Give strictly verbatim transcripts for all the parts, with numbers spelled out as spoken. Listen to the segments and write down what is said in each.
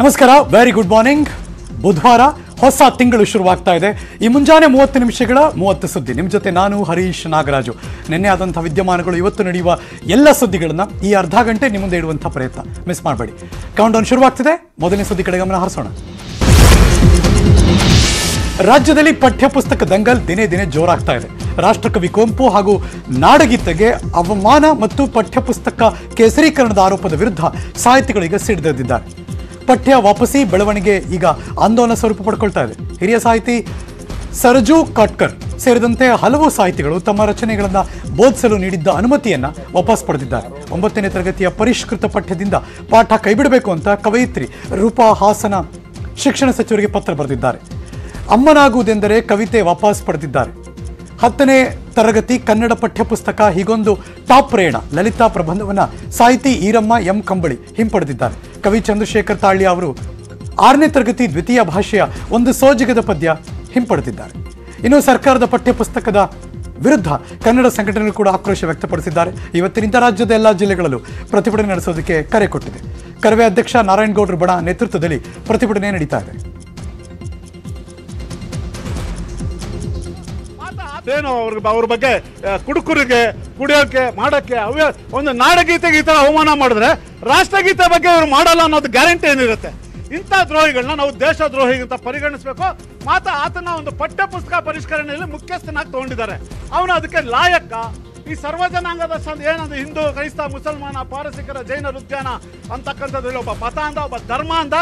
ನಮಸ್ಕಾರ very good morning ಬುಧವಾರ ಹೊಸ ತಿಂಗಳು ಶುರುವಾಗ್ತಾ ಇದೆ ಈ ಮುಂಜಾನೆ ಮೂವತ್ತು ನಿಮಿಷಗಳ ಮೂವತ್ತು ಸುದ್ದಿ ನಿಮ್ಮ ಜೊತೆ ನಾನು ಹರೀಶ್ ನಾಗರಾಜು ನೆನ್ನೆ ಆದಂತಹ ವಿದ್ಯಮಾನಗಳು ಇವತ್ತು ನಡೆಯುವ ಎಲ್ಲ ಸುದ್ದಿಗಳನ್ನು ಈ ಅರ್ಧ ಗಂಟೆ ನಿಮ್ಮ ಮುಂದೆ ಇಡುವಂತ ಪ್ರಯತ್ನ ಮಿಸ್ ಮಾಡಬೇಡಿ ಕೌಂಟ್ ಡೌನ್ ಶುರುವಾಗ್ತಿದೆ ಮೊದಲನೇ ಸುದ್ದಿ ಕಡೆ ಗಮನ ಹರಿಸೋಣ ರಾಜ್ಯದಲ್ಲಿ ಪಠ್ಯಪುಸ್ತಕ ದಂಗಲ್ ದಿನೇ ದಿನೇ ಜೋರಾಗ್ತಾ ಇದೆ ರಾಷ್ಟ್ರಕವಿ ಕುವೆಂಪು ಹಾಗೂ ನಾಡಗೀತೆಗೆ ಅವಮಾನ ಮತ್ತು ಪಠ್ಯಪುಸ್ತಕ ಕೇಸರೀಕರಣದ ಆರೋಪದ ವಿರುದ್ಧ ಸಾಹಿತಿಗಳಿಗೆ ಸಿಡಿದೆದ್ದಿದ್ದಾರೆ ಪಠ್ಯ ವಾಪಸಿ ಬೆಳವಣಿಗೆ ಈಗ ಆಂದೋಲನ ಸ್ವರೂಪ ಪಡ್ಕೊಳ್ತಾ ಇದೆ ಹಿರಿಯ ಸಾಹಿತಿ ಸರ್ಜು ಕಟ್ಕರ್ ಸೇರಿದಂತೆ ಹಲವು ಸಾಹಿತಿಗಳು ತಮ್ಮ ರಚನೆಗಳನ್ನು ಬೋಧಿಸಲು ನೀಡಿದ್ದ ಅನುಮತಿಯನ್ನು ವಾಪಸ್ ಪಡೆದಿದ್ದಾರೆ ಒಂಬತ್ತನೇ ತರಗತಿಯ ಪರಿಷ್ಕೃತ ಪಠ್ಯದಿಂದ ಪಾಠ ಕೈಬಿಡಬೇಕು ಅಂತ ಕವಯಿತ್ರಿ ರೂಪಾ ಹಾಸನ ಶಿಕ್ಷಣ ಸಚಿವರಿಗೆ ಪತ್ರ ಬರೆದಿದ್ದಾರೆ ಅಮ್ಮನಾಗುವುದೆಂದರೆ ಕವಿತೆ ವಾಪಸ್ ಪಡೆದಿದ್ದಾರೆ ಹತ್ತನೇ ತರಗತಿ ಕನ್ನಡ ಪಠ್ಯಪುಸ್ತಕ ಹೀಗೊಂದು ಟಾಪ್ ರೇಣ ಲಲಿತಾ ಪ್ರಬಂಧವನ್ನು ಸಾಹಿತಿ ಈರಮ್ಮ ಎಂ ಕಂಬಳಿ ಹಿಂಪಡೆದಿದ್ದಾರೆ ಕವಿ ಚಂದ್ರಶೇಖರ್ ತಾಳ್ಯ ಅವರು ಆರನೇ ತರಗತಿ ದ್ವಿತೀಯ ಭಾಷೆಯ ಒಂದು ಸೋಜಿಗದ ಪದ್ಯ ಹಿಂಪಡೆದಿದ್ದಾರೆ ಇನ್ನು ಸರ್ಕಾರದ ಪಠ್ಯಪುಸ್ತಕದ ವಿರುದ್ಧ ಕನ್ನಡ ಸಂಘಟನೆಗಳು ಕೂಡ ಆಕ್ರೋಶ ವ್ಯಕ್ತಪಡಿಸಿದ್ದಾರೆ ಇವತ್ತಿನಿಂದ ರಾಜ್ಯದ ಎಲ್ಲ ಜಿಲ್ಲೆಗಳಲ್ಲೂ ಪ್ರತಿಭಟನೆ ನಡೆಸೋದಕ್ಕೆ ಕರೆ ಕೊಟ್ಟಿದೆ ಕರವೇ ಅಧ್ಯಕ್ಷ ನಾರಾಯಣಗೌಡರ ಬಣ ನೇತೃತ್ವದಲ್ಲಿ ಪ್ರತಿಭಟನೆ ನಡೀತಾ ಇದೆ ಏನು ಅವ್ರಿಗೆ ಅವ್ರ ಬಗ್ಗೆ ಕುಡುಕರಿಗೆ ಕುಡಿಯೋಕ್ಕೆ ಮಾಡೋಕ್ಕೆ ಅವ್ಯ ಒಂದು ನಾಡಗೀತೆಗೆ ಈ ಥರ ಅವಮಾನ ಮಾಡಿದ್ರೆ ರಾಷ್ಟ್ರಗೀತೆ ಬಗ್ಗೆ ಇವರು ಮಾಡಲ್ಲ ಅನ್ನೋದು ಗ್ಯಾರಂಟಿ ಏನಿರುತ್ತೆ ಇಂಥ ದ್ರೋಹಿಗಳನ್ನ ನಾವು ದೇಶ ದ್ರೋಹಿಗಿಂತ ಪರಿಗಣಿಸಬೇಕು ಮಾತ್ರ ಆತನ ಒಂದು ಪಠ್ಯಪುಸ್ತಕ ಪರಿಷ್ಕರಣೆಯಲ್ಲಿ ಮುಖ್ಯಸ್ಥನಾಗಿ ತೊಗೊಂಡಿದ್ದಾರೆ ಅವನು ಅದಕ್ಕೆ ಲಾಯಕ್ಕ ಈ ಸರ್ವಜನಾಂಗದ ಏನಂದ್ರೆ ಹಿಂದೂ ಕ್ರೈಸ್ತ ಮುಸಲ್ಮಾನ ಪಾರಸಿಕರ ಜೈನ ಉದ್ಯಾನ ಅಂತಕ್ಕಂಥದ್ರಲ್ಲಿ ಒಬ್ಬ ಮತ ಅಂದ ಒಬ್ಬ ಧರ್ಮ ಅಂದ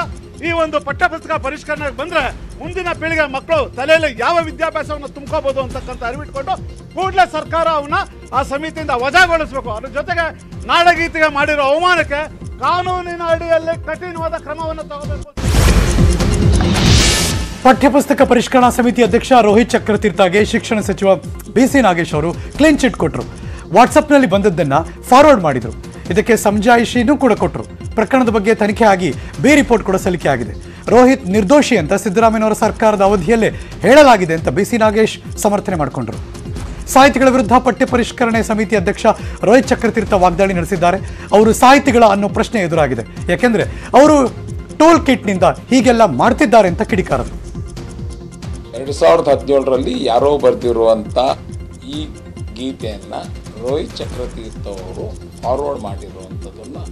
ಈ ಒಂದು ಪಠ್ಯಪುಸ್ತಕ ಪರಿಷ್ಕರಣೆಗೆ ಬಂದರೆ ಮುಂದಿನ ಪೀಳಿಗೆ ಮಕ್ಕಳು ತಲೆಯಲ್ಲಿ ಯಾವ ವಿದ್ಯಾಭ್ಯಾಸವನ್ನು ತುಂಬ್ಕೋಬಹುದು ಅಂತಕ್ಕಂಥ ಅರಿವಿಟ್ಕೊಂಡು ಕೂಡಲೇ ಸರ್ಕಾರ ಅವನ್ನ ಆ ಸಮಿತಿಯಿಂದ ವಜಾಗೊಳಿಸಬೇಕು ಅದ್ರ ಜೊತೆಗೆ ನಾಡಗೀತೆಗೆ ಮಾಡಿರೋ ಅವಮಾನಕ್ಕೆ ಕಾನೂನಿನ ಅಡಿಯಲ್ಲಿ ಕಠಿಣವಾದ ಕ್ರಮವನ್ನು ತಗೋಬೇಕು ಪಠ್ಯಪುಸ್ತಕ ಪರಿಷ್ಕರಣಾ ಸಮಿತಿ ಅಧ್ಯಕ್ಷ ರೋಹಿತ್ ಚಕ್ರತೀರ್ಥಗೆ ಶಿಕ್ಷಣ ಸಚಿವ ಬಿಸಿ ನಾಗೇಶ್ ಅವರು ಕ್ಲೀನ್ ಚಿಟ್ ಕೊಟ್ಟರು ವಾಟ್ಸಪ್ನಲ್ಲಿ ಬಂದದ್ದನ್ನು ಫಾರ್ವರ್ಡ್ ಮಾಡಿದರು ಇದಕ್ಕೆ ಸಮಜಾಯಿಷಿನೂ ಕೂಡ ಕೊಟ್ಟರು ಪ್ರಕರಣದ ಬಗ್ಗೆ ತನಿಖೆ ಆಗಿ ಬಿ ರಿಪೋರ್ಟ್ ಕೂಡ ಸಲ್ಲಿಕೆ ಆಗಿದೆ ರೋಹಿತ್ ನಿರ್ದೋಷಿ ಅಂತ ಸಿದ್ದರಾಮಯ್ಯನವರ ಸರ್ಕಾರದ ಅವಧಿಯಲ್ಲೇ ಹೇಳಲಾಗಿದೆ ಅಂತ ಬಿಸಿ ನಾಗೇಶ್ ಸಮರ್ಥನೆ ಮಾಡಿಕೊಂಡರು ಸಾಹಿತಿಗಳ ವಿರುದ್ಧ ಪಠ್ಯ ಪರಿಷ್ಕರಣೆ ಸಮಿತಿ ಅಧ್ಯಕ್ಷ ರೋಹಿತ್ ಚಕ್ರತೀರ್ಥ ವಾಗ್ದಾಳಿ ನಡೆಸಿದ್ದಾರೆ ಅವರು ಸಾಹಿತಿಗಳ ಅನ್ನೋ ಪ್ರಶ್ನೆ ಎದುರಾಗಿದೆ ಯಾಕೆಂದರೆ ಅವರು ಟೋಲ್ ಕಿಟ್ನಿಂದ ಹೀಗೆಲ್ಲ ಮಾಡ್ತಿದ್ದಾರೆ ಅಂತ ಕಿಡಿಕಾರರು ಎರಡು ಸಾವಿರದ ಹದಿನೇಳರಲ್ಲಿ ಯಾರೋ ಬರೆದಿರುವಂಥ ಈ ಗೀತೆಯನ್ನು ರೋಹಿತ್ ಚಕ್ರತೀರ್ಥ ಅವರು ಫಾರ್ವರ್ಡ್ ಮಾಡಿರುವಂಥದ್ದನ್ನು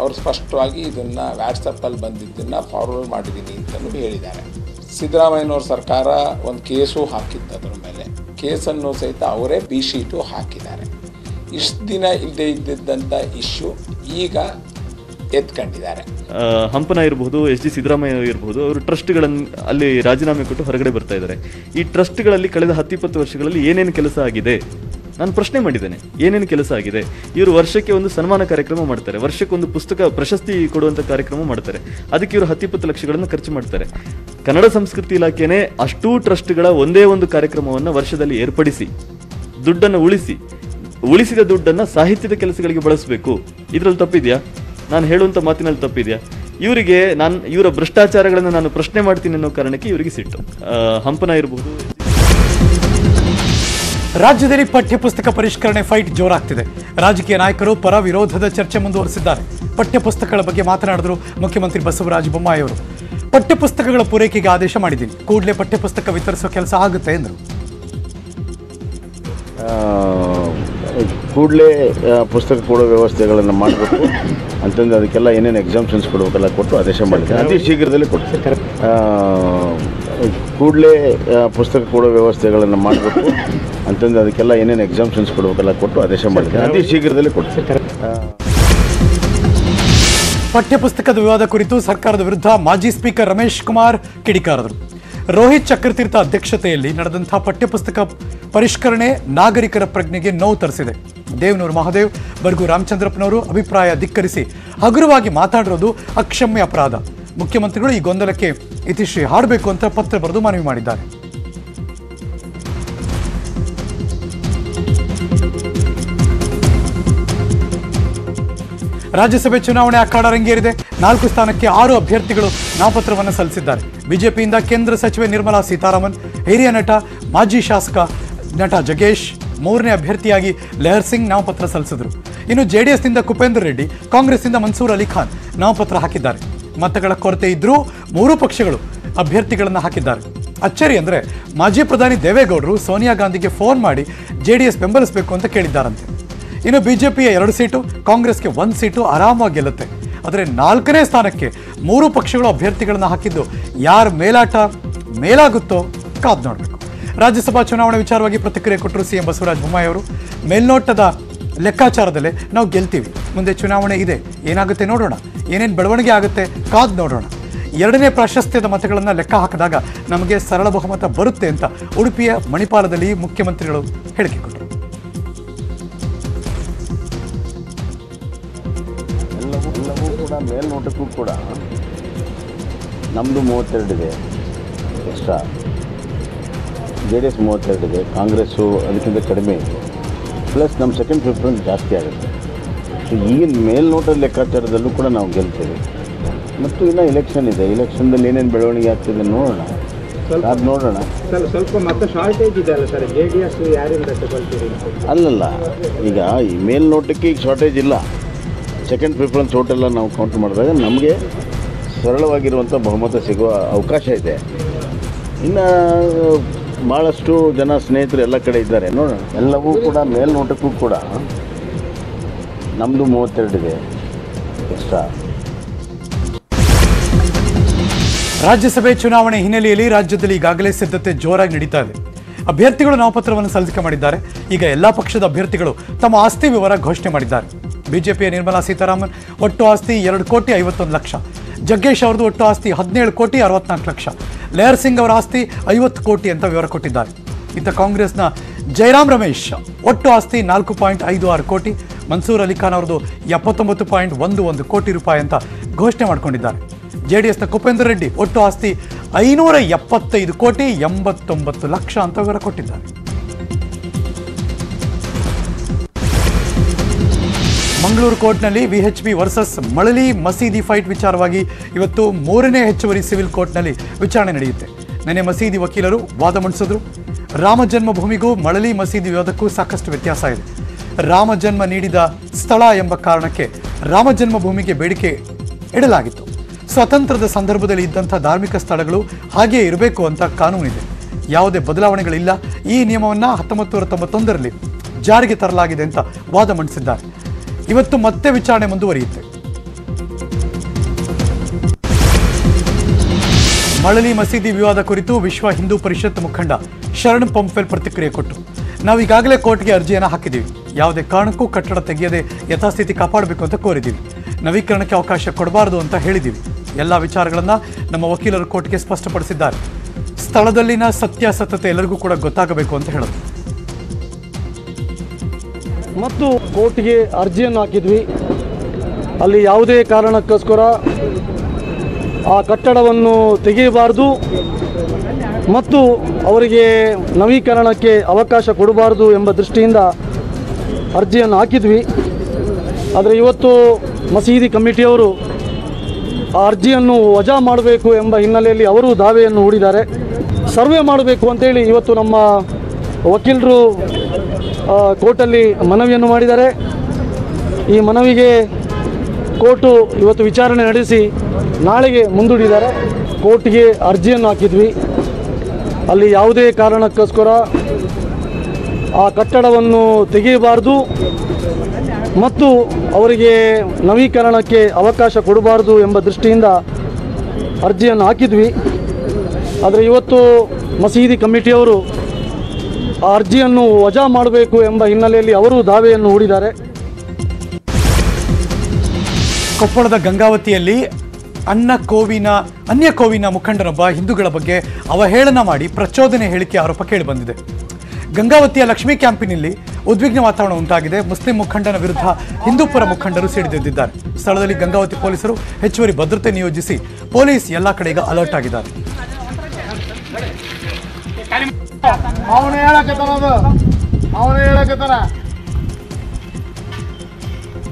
ಅವರು ಸ್ಪಷ್ಟವಾಗಿ ಇದನ್ನು ವ್ಯಾಟ್ಸಪ್ಪಲ್ಲಿ ಬಂದಿದ್ದನ್ನು ಫಾರ್ವರ್ಡ್ ಮಾಡಿದ್ದೀನಿ ಅಂತಲೂ ಹೇಳಿದ್ದಾರೆ ಸಿದ್ದರಾಮಯ್ಯನವ್ರ ಸರ್ಕಾರ ಒಂದು ಕೇಸು ಹಾಕಿತ್ತು ಅದರ ಮೇಲೆ ಕೇಸನ್ನು ಸಹಿತ ಅವರೇ ಬಿ ಶೀಟು ಹಾಕಿದ್ದಾರೆ ಇಷ್ಟು ದಿನ ಇಲ್ಲದೆ ಇದ್ದಿದ್ದಂಥ ಇಶ್ಯೂ ಈಗ ಎತ್ಕೊಂಡಿದ್ದಾರೆ ಹಂಪನ ಇರಬಹುದು ಎಸ್ ಡಿ ಸಿದ್ದರಾಮಯ್ಯ ಇರಬಹುದು ಅವರು ಟ್ರಸ್ಟ್ಗಳನ್ನು ಅಲ್ಲಿ ರಾಜೀನಾಮೆ ಕೊಟ್ಟು ಹೊರಗಡೆ ಬರ್ತಾ ಇದ್ದಾರೆ ಈ ಟ್ರಸ್ಟ್ಗಳಲ್ಲಿ ಕಳೆದ ಹತ್ತಿಪ್ಪತ್ತು ವರ್ಷಗಳಲ್ಲಿ ಏನೇನು ಕೆಲಸ ಆಗಿದೆ ನಾನು ಪ್ರಶ್ನೆ ಮಾಡಿದ್ದೇನೆ ಏನೇನು ಕೆಲಸ ಆಗಿದೆ ಇವರು ವರ್ಷಕ್ಕೆ ಒಂದು ಸನ್ಮಾನ ಕಾರ್ಯಕ್ರಮ ಮಾಡ್ತಾರೆ ವರ್ಷಕ್ಕೊಂದು ಪುಸ್ತಕ ಪ್ರಶಸ್ತಿ ಕೊಡುವಂಥ ಕಾರ್ಯಕ್ರಮ ಮಾಡ್ತಾರೆ ಅದಕ್ಕೆ ಇವರು ಹತ್ತಿಪ್ಪತ್ತು ಲಕ್ಷಗಳನ್ನು ಖರ್ಚು ಮಾಡ್ತಾರೆ ಕನ್ನಡ ಸಂಸ್ಕೃತಿ ಇಲಾಖೆನೇ ಅಷ್ಟೂ ಟ್ರಸ್ಟ್ಗಳ ಒಂದೇ ಒಂದು ಕಾರ್ಯಕ್ರಮವನ್ನು ವರ್ಷದಲ್ಲಿ ಏರ್ಪಡಿಸಿ ದುಡ್ಡನ್ನು ಉಳಿಸಿ ಉಳಿಸಿದ ದುಡ್ಡನ್ನು ಸಾಹಿತ್ಯದ ಕೆಲಸಗಳಿಗೆ ಬಳಸಬೇಕು ಇದರಲ್ಲಿ ತಪ್ಪಿದೆಯಾ ನಾನು ಹೇಳುವಂಥ ಮಾತಿನಲ್ಲಿ ತಪ್ಪಿದೆಯಾ ಇವರಿಗೆ ನಾನು ಇವರ ಭ್ರಷ್ಟಾಚಾರಗಳನ್ನು ನಾನು ಪ್ರಶ್ನೆ ಮಾಡ್ತೀನಿ ಅನ್ನೋ ಕಾರಣಕ್ಕೆ ಇವರಿಗೆ ಸಿಟ್ಟು ಹಂಪನ ಇರಬಹುದು ರಾಜ್ಯದಲ್ಲಿ ಪಠ್ಯಪುಸ್ತಕ ಪರಿಷ್ಕರಣೆ ಫೈಟ್ ಜೋರಾಗ್ತಿದೆ ರಾಜಕೀಯ ನಾಯಕರು ಪರ ವಿರೋಧದ ಚರ್ಚೆ ಮುಂದುವರಿಸಿದ್ದಾರೆ ಪಠ್ಯಪುಸ್ತಕಗಳ ಬಗ್ಗೆ ಮಾತನಾಡಿದ್ರು ಮುಖ್ಯಮಂತ್ರಿ ಬಸವರಾಜ ಬೊಮ್ಮಾಯಿ ಅವರು ಪಠ್ಯಪುಸ್ತಕಗಳ ಪೂರೈಕೆಗೆ ಆದೇಶ ಮಾಡಿದ್ದೀನಿ ಕೂಡಲೇ ಪಠ್ಯಪುಸ್ತಕ ವಿತರಿಸೋ ಕೆಲಸ ಆಗುತ್ತೆ ಎಂದರು ಕೂಡಲೇ ಪುಸ್ತಕ ಕೊಡೋ ವ್ಯವಸ್ಥೆಗಳನ್ನು ಮಾಡಬೇಕು ಅಂತಂದು ಅದಕ್ಕೆಲ್ಲ ಏನೇನು ಎಕ್ಸಾಮ್ಷನ್ಸ್ ಕೊಡಬೇಕೆಲ್ಲ ಕೊಟ್ಟು ಆದೇಶ ಮಾಡಿದ್ದಾರೆ ಅತಿ ಶೀಘ್ರದಲ್ಲಿ ಕೊಡ್ತಾರೆ ಕೂಡಲೇ ಪುಸ್ತಕ ಕೊಡೋ ವ್ಯವಸ್ಥೆಗಳನ್ನು ಮಾಡಬೇಕು ಅಂತಂದು ಅದಕ್ಕೆಲ್ಲ ಏನೇನು ಎಕ್ಸಾಮ್ಷನ್ಸ್ ಕೊಡಬೇಕೆಲ್ಲ ಕೊಟ್ಟು ಆದೇಶ ಮಾಡಿದ್ದಾರೆ ಅತಿ ಶೀಘ್ರದಲ್ಲಿ ಕೊಡ್ತಾರೆ ಪಠ್ಯಪುಸ್ತಕದ ವಿವಾದ ಕುರಿತು ಸರ್ಕಾರದ ವಿರುದ್ಧ ಮಾಜಿ ಸ್ಪೀಕರ್ ರಮೇಶ್ ಕುಮಾರ್ ಕಿಡಿಕಾರದರು ರೋಹಿತ್ ಚಕ್ರತೀರ್ಥ ಅಧ್ಯಕ್ಷತೆಯಲ್ಲಿ ನಡೆದಂಥ ಪಠ್ಯಪುಸ್ತಕ ಪರಿಷ್ಕರಣೆ ನಾಗರಿಕರ ಪ್ರಜ್ಞೆಗೆ ನೋವು ತರಿಸಿದೆ ದೇವನೂರು ಮಹಾದೇವ್ ಬರ್ಗು ರಾಮಚಂದ್ರಪ್ಪನವರು ಅಭಿಪ್ರಾಯ ಧಿಕ್ಕರಿಸಿ ಹಗುರವಾಗಿ ಮಾತಾಡಿರೋದು ಅಕ್ಷಮ್ಯ ಅಪರಾಧ ಮುಖ್ಯಮಂತ್ರಿಗಳು ಈ ಗೊಂದಲಕ್ಕೆ ಇತಿಶ್ರೀ ಹಾಡಬೇಕು ಅಂತ ಪತ್ರ ಬರೆದು ಮನವಿ ಮಾಡಿದ್ದಾರೆ ರಾಜ್ಯಸಭೆ ಚುನಾವಣೆ ಅಖಾಡ ರಂಗೇರಿದೆ ನಾಲ್ಕು ಸ್ಥಾನಕ್ಕೆ ಆರು ಅಭ್ಯರ್ಥಿಗಳು ನಾಮಪತ್ರವನ್ನು ಸಲ್ಲಿಸಿದ್ದಾರೆ ಬಿಜೆಪಿಯಿಂದ ಕೇಂದ್ರ ಸಚಿವೆ ನಿರ್ಮಲಾ ಸೀತಾರಾಮನ್ ಹಿರಿಯ ನಟ ಮಾಜಿ ಶಾಸಕ ನಟ ಜಗೇಶ್ ಮೂರನೇ ಅಭ್ಯರ್ಥಿಯಾಗಿ ಲೆಹರ್ ಸಿಂಗ್ ನಾಮಪತ್ರ ಸಲ್ಲಿಸಿದರು ಇನ್ನು ಜೆಡಿಎಸ್ನಿಂದ ಕುಪೇಂದ್ರ ರೆಡ್ಡಿ, ಕಾಂಗ್ರೆಸ್ನಿಂದ ಮನ್ಸೂರ್ ಅಲಿ ಖಾನ್ ನಾಮಪತ್ರ ಹಾಕಿದ್ದಾರೆ. ಮತಗಳ ಕೊರತೆ ಇದ್ರೂ ಮೂರು ಪಕ್ಷಗಳು ಅಭ್ಯರ್ಥಿಗಳನ್ನು ಹಾಕಿದ್ದಾರೆ. ಅಚ್ಚರಿ ಅಂದರೆ ಮಾಜಿ ಪ್ರಧಾನಿ ದೇವೇಗೌಡರು ಸೋನಿಯಾ ಗಾಂಧಿಗೆ ಫೋನ್ ಮಾಡಿ ಜೆಡಿಎಸ್ ಬೆಂಬಲಿಸಬೇಕು ಅಂತ ಕೇಳಿದ್ದಾರಂತೆ. ಇನ್ನು ಬಿಜೆಪಿಯ ಎರಡು ಸೀಟು, ಕಾಂಗ್ರೆಸ್ಗೆ ಒಂದು ಸೀಟು ಆರಾಮಾಗಿ ಗೆಲ್ಲುತ್ತೆ. ಆದರೆ ನಾಲ್ಕನೇ ಸ್ಥಾನಕ್ಕೆ ಮೂರು ಪಕ್ಷಗಳು ಅಭ್ಯರ್ಥಿಗಳನ್ನು ಹಾಕಿದ್ದು ಯಾರ ಮೇಲಾಟ ಮೇಲಾಗುತ್ತೋ ಕಾದು ನೋಡಬೇಕು. ರಾಜ್ಯಸಭಾ ಚುನಾವಣೆ ವಿಚಾರವಾಗಿ ಪ್ರತಿಕ್ರಿಯೆ ಕೊಟ್ಟರು ಸಿಎಂ ಬಸವರಾಜ ಬೊಮ್ಮಾಯಿ ಅವರು. ಮೇಲ್ನೋಟದ ಲೆಕ್ಕಾಚಾರದಲ್ಲೇ ನಾವು ಗೆಲ್ತೀವಿ, ಮುಂದೆ ಚುನಾವಣೆ ಇದೆ, ಏನಾಗುತ್ತೆ ನೋಡೋಣ, ಏನೇನು ಬೆಳವಣಿಗೆ ಆಗುತ್ತೆ ಕಾದು ನೋಡೋಣ, ಎರಡನೇ ಪ್ರಾಶಸ್ತ್ಯದ ಮತಗಳನ್ನು ಲೆಕ್ಕ ಹಾಕಿದಾಗ ನಮಗೆ ಸರಳ ಬಹುಮತ ಬರುತ್ತೆ ಅಂತ ಉಡುಪಿಯ ಮಣಿಪಾಲದಲ್ಲಿ ಮುಖ್ಯಮಂತ್ರಿಗಳು ಹೇಳಿಕೆ ಕೊಟ್ಟರು. ಎಲ್ಲವೂ ಕೂಡ ಮೇಲ್ನೋಟಕ್ಕೂ ಕೂಡ ನಮ್ಮದು ಮೂವತ್ತೆರಡಿದೆ ಎಕ್ಸ್ಟ್ರಾ, ಜೆ ಡಿ ಎಸ್ ಮೂವತ್ತೆರಡಿದೆ, ಕಾಂಗ್ರೆಸ್ಸು ಅದಕ್ಕಿಂತ ಕಡಿಮೆ ಇದೆ, ಪ್ಲಸ್ ನಮ್ಮ ಸೆಕೆಂಡ್ ಪ್ರಿಫರೆನ್ಸ್ ಜಾಸ್ತಿ ಆಗುತ್ತೆ. ಸೊ ಈಗಿನ ಮೇಲ್ನೋಟದ ಲೆಕ್ಕಾಚಾರದಲ್ಲೂ ಕೂಡ ನಾವು ಗೆಲ್ತೇವೆ. ಮತ್ತು ಇನ್ನೂ ಎಲೆಕ್ಷನ್ ಇದೆ, ಎಲೆಕ್ಷನ್ದಲ್ಲಿ ಏನೇನು ಬೆಳವಣಿಗೆ ಆಗ್ತಿದೆ ನೋಡೋಣ, ಅದು ನೋಡೋಣ. ಸ್ವಲ್ಪ ಮತ್ತೆ ಶಾರ್ಟೇಜ್ ಇದೆ ಅಲ್ಲ ಸರ್, ಜೆ ಡಿ ಎಸ್ ಯಾರಿಂದ ತಗೊಳ್ತೀರಿ? ಅಲ್ಲಲ್ಲ, ಈಗ ಈ ಮೇಲ್ನೋಟಕ್ಕೆ ಈಗ ಶಾರ್ಟೇಜ್ ಇಲ್ಲ. ಸೆಕೆಂಡ್ ಪ್ರಿಫರೆನ್ಸ್ ಹೋಟೆಲ್ಲ ನಾವು ಕೌಂಟ್ ಮಾಡಿದಾಗ ನಮಗೆ ಸರಳವಾಗಿರುವಂಥ ಬಹುಮತ ಸಿಗುವ ಅವಕಾಶ ಇದೆ. ಇನ್ನು ಭಾಳಷ್ಟು ಜನ ಸ್ನೇಹಿತರು ಎಲ್ಲ ಕಡೆ ಇದ್ದಾರೆ, ನೋಡೋಣ. ಎಲ್ಲವೂ ಕೂಡ ಮೇಲ್ನೋಟಕ್ಕೂ ಕೂಡ ನಮ್ಮದು ಮೂವತ್ತೆರಡಿದೆ ಎಕ್ಸ್ಟ್ರಾ. ರಾಜ್ಯಸಭೆ ಚುನಾವಣೆ ಹಿನ್ನೆಲೆಯಲ್ಲಿ ರಾಜ್ಯದಲ್ಲಿ ಈಗಾಗಲೇ ಸಿದ್ಧತೆ ಜೋರಾಗಿ ನಡೀತಾ ಇದೆ. ಅಭ್ಯರ್ಥಿಗಳು ನಾಮಪತ್ರವನ್ನು ಸಲ್ಲಿಕೆ ಮಾಡಿದ್ದಾರೆ. ಈಗ ಎಲ್ಲ ಪಕ್ಷದ ಅಭ್ಯರ್ಥಿಗಳು ತಮ್ಮ ಆಸ್ತಿ ವಿವರ ಘೋಷಣೆ ಮಾಡಿದ್ದಾರೆ. ಬಿಜೆಪಿಯ ನಿರ್ಮಲಾ ಸೀತಾರಾಮನ್ ಒಟ್ಟು ಆಸ್ತಿ ಎರಡು ಕೋಟಿ ಐವತ್ತೊಂದು ಲಕ್ಷ, ಜಗ್ಗೇಶ್ ಅವ್ರದ್ದು ಒಟ್ಟು ಆಸ್ತಿ ಹದಿನೇಳು ಕೋಟಿ ಅರವತ್ನಾಲ್ಕು ಲಕ್ಷ, ಲೇಯರ್ ಸಿಂಗ್ ಅವರ ಆಸ್ತಿ ಐವತ್ತು ಕೋಟಿ ಅಂತ ವಿವರ ಕೊಟ್ಟಿದ್ದಾರೆ. ಇತ್ತ ಕಾಂಗ್ರೆಸ್ನ ಜಯರಾಮ್ ರಮೇಶ್ ಒಟ್ಟು ಆಸ್ತಿ ನಾಲ್ಕು ಪಾಯಿಂಟ್ ಐದು ಆರು ಕೋಟಿ, ಮನ್ಸೂರ್ ಅಲಿಖಾನ್ ಅವ್ರದ್ದು ಎಪ್ಪತ್ತೊಂಬತ್ತು ಪಾಯಿಂಟ್ ಒಂದು ಒಂದು ಕೋಟಿ ರೂಪಾಯಿ ಅಂತ ಘೋಷಣೆ ಮಾಡಿಕೊಂಡಿದ್ದಾರೆ. ಜೆ ಡಿ ಎಸ್ನ ಕುಪೇಂದ್ರ ರೆಡ್ಡಿ ಒಟ್ಟು ಆಸ್ತಿ ಐನೂರ ಎಪ್ಪತ್ತೈದು ಕೋಟಿ ಎಂಬತ್ತೊಂಬತ್ತು ಲಕ್ಷ ಅಂತ ವಿವರ ಕೊಟ್ಟಿದ್ದಾರೆ. ಮಂಗಳೂರು ಕೋರ್ಟ್ನಲ್ಲಿ ವಿಎಚ್ಪಿ ವರ್ಸಸ್ ಮಳಲಿ ಮಸೀದಿ ಫೈಟ್ ವಿಚಾರವಾಗಿ ಇವತ್ತು ಮೂರನೇ ಹೆಚ್ಚುವರಿ ಸಿವಿಲ್ ಕೋರ್ಟ್ನಲ್ಲಿ ವಿಚಾರಣೆ ನಡೆಯುತ್ತೆ. ನಿನ್ನೆ ಮಸೀದಿ ವಕೀಲರು ವಾದ ಮಂಡಿಸಿದ್ರು. ರಾಮ ಜನ್ಮಭೂಮಿಗೂ ಮಳಲಿ ಮಸೀದಿ ವಿವಾದಕ್ಕೂ ಸಾಕಷ್ಟು ವ್ಯತ್ಯಾಸ ಇದೆ. ರಾಮ ಜನ್ಮ ನೀಡಿದ ಸ್ಥಳ ಎಂಬ ಕಾರಣಕ್ಕೆ ರಾಮ ಜನ್ಮಭೂಮಿಗೆ ಬೇಡಿಕೆ ಇಡಲಾಗಿತ್ತು. ಸ್ವಾತಂತ್ರ್ಯದ ಸಂದರ್ಭದಲ್ಲಿ ಇದ್ದಂಥ ಧಾರ್ಮಿಕ ಸ್ಥಳಗಳು ಹಾಗೆಯೇ ಇರಬೇಕು ಅಂತ ಕಾನೂನಿದೆ, ಯಾವುದೇ ಬದಲಾವಣೆಗಳಿಲ್ಲ. ಈ ನಿಯಮವನ್ನು ಹತ್ತೊಂಬತ್ತು ನೂರ ತೊಂಬತ್ತೊಂದರಲ್ಲಿ ಜಾರಿಗೆ ತರಲಾಗಿದೆ ಅಂತ ವಾದ ಮಂಡಿಸಿದ್ದಾರೆ. ಇವತ್ತು ಮತ್ತೆ ವಿಚಾರಣೆ ಮುಂದುವರಿಯುತ್ತೆ. ಮಳಲಿ ಮಸೀದಿ ವಿವಾದ ಕುರಿತು ವಿಶ್ವ ಹಿಂದೂ ಪರಿಷತ್ ಮುಖಂಡ ಶರಣ್ ಪಂಪೆಲ್ ಪ್ರತಿಕ್ರಿಯೆ ಕೊಟ್ಟರು. ನಾವು ಈಗಾಗಲೇ ಕೋರ್ಟ್ಗೆ ಅರ್ಜಿಯನ್ನು ಹಾಕಿದ್ದೀವಿ, ಯಾವುದೇ ಕಾರಣಕ್ಕೂ ಕಟ್ಟಡ ತೆಗೆಯದೆ ಯಥಾಸ್ಥಿತಿ ಕಾಪಾಡಬೇಕು ಅಂತ ಕೋರಿದ್ದೀವಿ, ನವೀಕರಣಕ್ಕೆ ಅವಕಾಶ ಕೊಡಬಾರದು ಅಂತ ಹೇಳಿದ್ದೀವಿ. ಎಲ್ಲ ವಿಚಾರಗಳನ್ನು ನಮ್ಮ ವಕೀಲರು ಕೋರ್ಟ್ಗೆ ಸ್ಪಷ್ಟಪಡಿಸಿದ್ದಾರೆ. ಸ್ಥಳದಲ್ಲಿನ ಸತ್ಯಾಸತ್ಯತೆ ಎಲ್ಲರಿಗೂ ಕೂಡ ಗೊತ್ತಾಗಬೇಕು ಅಂತ ಹೇಳಿದ್ರು. ಮತ್ತು ಕೋರ್ಟ್ಗೆ ಅರ್ಜಿಯನ್ನು ಹಾಕಿದ್ವಿ, ಅಲ್ಲಿ ಯಾವುದೇ ಕಾರಣಕ್ಕೋಸ್ಕರ ಆ ಕಟ್ಟಡವನ್ನು ತೆಗೆಯಬಾರ್ದು ಮತ್ತು ಅವರಿಗೆ ನವೀಕರಣಕ್ಕೆ ಅವಕಾಶ ಕೊಡಬಾರ್ದು ಎಂಬ ದೃಷ್ಟಿಯಿಂದ ಅರ್ಜಿಯನ್ನು ಹಾಕಿದ್ವಿ. ಆದರೆ ಇವತ್ತು ಮಸೀದಿ ಕಮಿಟಿಯವರು ಆ ಅರ್ಜಿಯನ್ನು ವಜಾ ಮಾಡಬೇಕು ಎಂಬ ಹಿನ್ನೆಲೆಯಲ್ಲಿ ಅವರು ದಾವೆಯನ್ನು ಹೂಡಿದ್ದಾರೆ. ಸರ್ವೆ ಮಾಡಬೇಕು ಅಂತೇಳಿ ಇವತ್ತು ನಮ್ಮ ವಕೀಲರು ಕೋರ್ಟಲ್ಲಿ ಮನವಿಯನ್ನು ಮಾಡಿದ್ದಾರೆ. ಈ ಮನವಿಗೆ ಕೋರ್ಟು ಇವತ್ತು ವಿಚಾರಣೆ ನಡೆಸಿ ನಾಳೆಗೆ ಮುಂದೂಡಿದ್ದಾರೆ. ಕೋರ್ಟ್ಗೆ ಅರ್ಜಿಯನ್ನು ಹಾಕಿದ್ವಿ, ಅಲ್ಲಿ ಯಾವುದೇ ಕಾರಣಕ್ಕೋಸ್ಕರ ಆ ಕಟ್ಟಡವನ್ನು ತೆಗೆಯಬಾರ್ದು ಮತ್ತು ಅವರಿಗೆ ನವೀಕರಣಕ್ಕೆ ಅವಕಾಶ ಕೊಡಬಾರ್ದು ಎಂಬ ದೃಷ್ಟಿಯಿಂದ ಅರ್ಜಿಯನ್ನು ಹಾಕಿದ್ವಿ. ಆದರೆ ಇವತ್ತು ಮಸೀದಿ ಕಮಿಟಿಯವರು ಆ ಅರ್ಜಿಯನ್ನು ವಜಾ ಮಾಡಬೇಕು ಎಂಬ ಹಿನ್ನೆಲೆಯಲ್ಲಿ ಅವರು ದಾವೆಯನ್ನು ಹೂಡಿದ್ದಾರೆ. ಕೊಪ್ಪಳದ ಗಂಗಾವತಿಯಲ್ಲಿ ಅನ್ನ ಕೋವಿನ ಅನ್ಯ ಕೋವಿನ ಮುಖಂಡನೊಬ್ಬ ಹಿಂದೂಗಳ ಬಗ್ಗೆ ಅವಹೇಳನ ಮಾಡಿ ಪ್ರಚೋದನೆ ಹೇಳಿಕೆ ಆರೋಪ ಕೇಳಿಬಂದಿದೆ. ಗಂಗಾವತಿಯ ಲಕ್ಷ್ಮೀ ಕ್ಯಾಂಪಿನಲ್ಲಿ ಉದ್ವಿಗ್ನ ವಾತಾವರಣ ಉಂಟಾಗಿದೆ. ಮುಸ್ಲಿಂ ಮುಖಂಡನ ವಿರುದ್ಧ ಹಿಂದೂಪರ ಮುಖಂಡರು ಸಿಡಿದೆದ್ದಿದ್ದಾರೆ. ಸ್ಥಳದಲ್ಲಿ ಗಂಗಾವತಿ ಪೊಲೀಸರು ಹೆಚ್ಚುವರಿ ಭದ್ರತೆ ನಿಯೋಜಿಸಿ ಪೊಲೀಸ್ ಎಲ್ಲ ಕಡೆ ಈಗ ಅಲರ್ಟ್ ಆಗಿದ್ದಾರೆ. ಅವನು ಹೇಳಕತ್ತನದು ಅವನು ಹೇಳಕತ್ತನ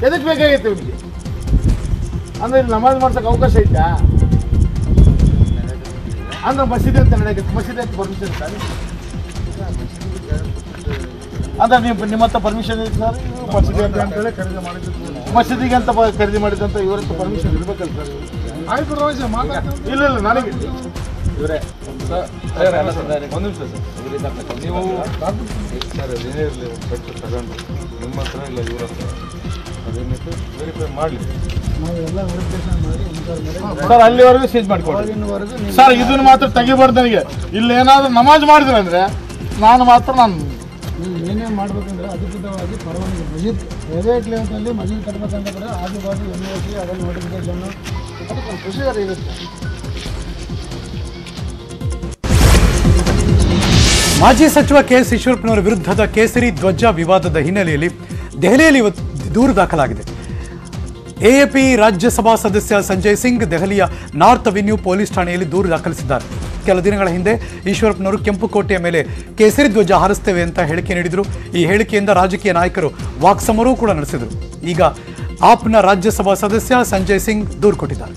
ಎದಕ್ಕೆ ಬೇಕಾಗಿತ್ತು ಇವ್ರಿಗೆ? ಅಂದ್ರೆ ನಮಾಜ್ ಮಾಡ್ಸಕ್ಕೆ ಅವಕಾಶ ಐತಾ? ಅಂದ್ರೆ ಮಸೀದಿ ಅಂತ ನಡೆಯಕ್ಕೆ ಮಸೀದಿ ಅಂತ ಪರ್ಮಿಷನ್ ಸರ್, ಅಂದ್ರೆ ನೀವು ನಿಮ್ಮ ಹತ್ರ ಪರ್ಮಿಷನ್ ಇದೆ ಸರ್? ಮಸೀದಿ ಅಂತ ಅಂತೇಳಿ ಖರೀದಿ ಮಾಡಿದ್ರು. ಮಸೀದಿಗೆ ಅಂತ ಖರೀದಿ ಮಾಡಿದಂತ ಇವರಂತ ಪರ್ಮಿಷನ್ ಇರಬೇಕಲ್ಲ ಸರ್. ಆಯ್ತು ರೋಜ್ ಮಾತಾಡ್ತೀನಿ. ಇಲ್ಲ ಇಲ್ಲ ನನಗೆ ಇವರೇ ಸರ್ ಸರ್ ಒಂದು ನಿಮಿಷ ಸರ್. ನೀವು ಸರ್ ಏನೇ ಇರಲಿ ಕಟ್ಟು ತಗೊಂಡು ನಿಮ್ಮ ಹತ್ರ ಇಲ್ಲ ಇವರ ಹತ್ರ ಅದೇನಿತ್ತು ವೆರಿಫೈ ಮಾಡಲಿ. ಸರ್ ಅಲ್ಲಿವರೆಗೂ ಸೀಜ್ ಮಾಡಿಕೊಡಿ ಸರ್. ಇದನ್ನು ಮಾತ್ರ ತೆಗಿಬಾರ್ದು ನನಗೆ. ಇಲ್ಲಿ ಏನಾದರೂ ನಮಾಜ್ ಮಾಡಿದ್ರೆ ಅಂದರೆ ನಾನು ಮಾತ್ರ ನಾನು ಏನೇನು ಮಾಡಬೇಕಂದ್ರೆ ಅಧಿಕೃತವಾಗಿ ಪರವಾನಿಗೆ ಮಜೀದ್ ಯಾವುದೇ ಕ್ಲೇಮ್ನಲ್ಲಿ ಮಜೀದ್ ಕಟ್ಬೇಕಂದ್ರೆ ಆಜುಬಾಜು ಎಮ್ ಎಸಿ ಅದನ್ನು ನೋಟಿಫಿಕೇಶನ್ನು ಅದಕ್ಕೊಂದು ಖುಷಿಯಾರ ಇರುತ್ತೆ. ಮಾಜಿ ಸಚಿವ ಕೆ ಎಸ್ ಈಶ್ವರಪ್ಪನವರ ವಿರುದ್ಧದ ಕೇಸರಿ ಧ್ವಜ ವಿವಾದದ ಹಿನ್ನೆಲೆಯಲ್ಲಿ ದೆಹಲಿಯಲ್ಲಿ ಇವತ್ತು ದೂರು ದಾಖಲಾಗಿದೆ. ಎಎಪಿ ರಾಜ್ಯಸಭಾ ಸದಸ್ಯ ಸಂಜಯ್ ಸಿಂಗ್ ದೆಹಲಿಯ ನಾರ್ತ್ ಅವೆನ್ಯೂ ಪೊಲೀಸ್ ಠಾಣೆಯಲ್ಲಿ ದೂರು ದಾಖಲಿಸಿದ್ದಾರೆ. ಕೆಲ ದಿನಗಳ ಹಿಂದೆ ಈಶ್ವರಪ್ಪನವರು ಕೆಂಪುಕೋಟೆಯ ಮೇಲೆ ಕೇಸರಿ ಧ್ವಜ ಹಾರಿಸ್ತೇವೆ ಅಂತ ಹೇಳಿಕೆ ನೀಡಿದರು. ಈ ಹೇಳಿಕೆಯಿಂದ ರಾಜಕೀಯ ನಾಯಕರು ವಾಕ್ಸಮರೂ ಕೂಡ ನಡೆಸಿದರು. ಈಗ ಆಪ್ನ ರಾಜ್ಯಸಭಾ ಸದಸ್ಯ ಸಂಜಯ್ ಸಿಂಗ್ ದೂರು ಕೊಟ್ಟಿದ್ದಾರೆ.